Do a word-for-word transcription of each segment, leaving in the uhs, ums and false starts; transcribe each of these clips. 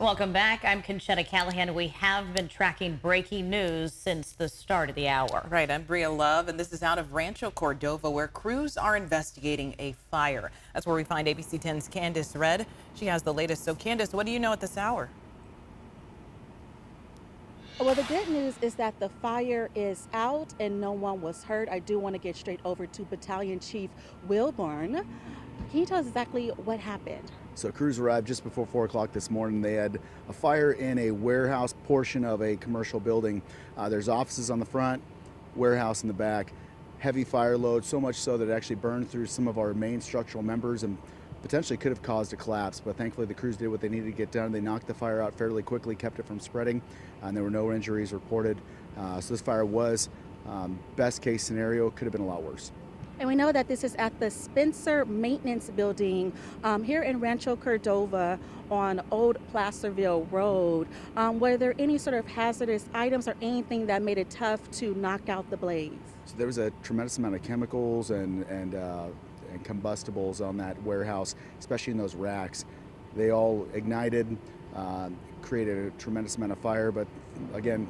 Welcome back. I'm Conchetta Callahan. We have been tracking breaking news since the start of the hour. Right. I'm Bria Love, and this is out of Rancho Cordova, where crews are investigating a fire. That's where we find A B C ten's Candace Red. She has the latest. So, Candace, what do you know at this hour? Well, the good news is that the fire is out and no one was hurt. I do want to get straight over to Battalion Chief Wilburn. Can you tell us exactly what happened? So crews arrived just before four o'clock this morning. They had a fire in a warehouse portion of a commercial building. Uh, there's offices on the front, warehouse in the back, heavy fire load, so much so that it actually burned through some of our main structural members and potentially could have caused a collapse. But thankfully the crews did what they needed to get done. They knocked the fire out fairly quickly, kept it from spreading, and there were no injuries reported. Uh, so this fire was, um, best case scenario, could have been a lot worse. And we know that this is at the Spencer Maintenance Building um, here in Rancho Cordova on Old Placerville Road. Um, were there any sort of hazardous items or anything that made it tough to knock out the blaze? So there was a tremendous amount of chemicals and, and, uh, and combustibles on that warehouse, especially in those racks. They all ignited, uh, created a tremendous amount of fire, but again,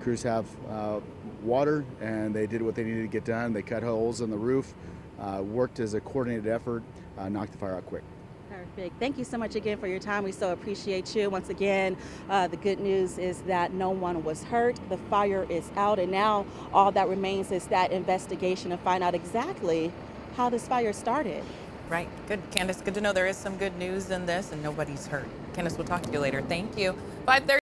crews have uh, water, and they did what they needed to get done. They cut holes in the roof, uh, worked as a coordinated effort, uh, knocked the fire out quick. Perfect. Thank you so much again for your time. We so appreciate you. Once again, uh, the good news is that no one was hurt. The fire is out, and now all that remains is that investigation to find out exactly how this fire started. Right. Good, Candace. Good to know there is some good news in this, and nobody's hurt. Candace, we'll talk to you later. Thank you. five thirty